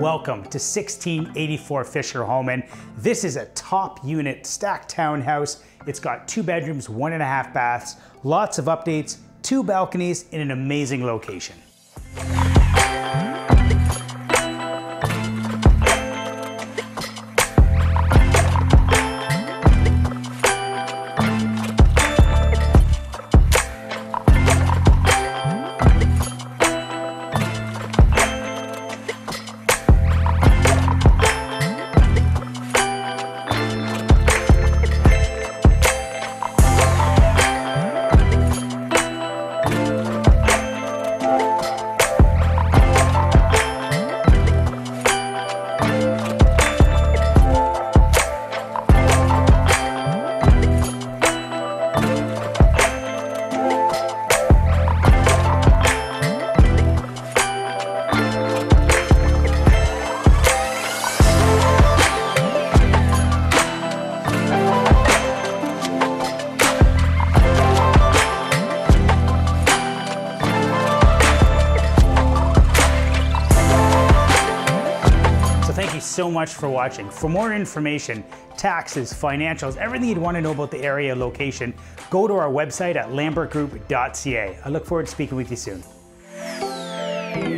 Welcome to 1684 Fischer-Hallman. This is a top unit stacked townhouse. It's got 2 bedrooms, 1.5 baths, lots of updates, 2 balconies in an amazing location. Thank you so much for watching. For more information, taxes, financials, everything you'd want to know about the area location, go to our website at lambertgroup.ca. I look forward to speaking with you soon.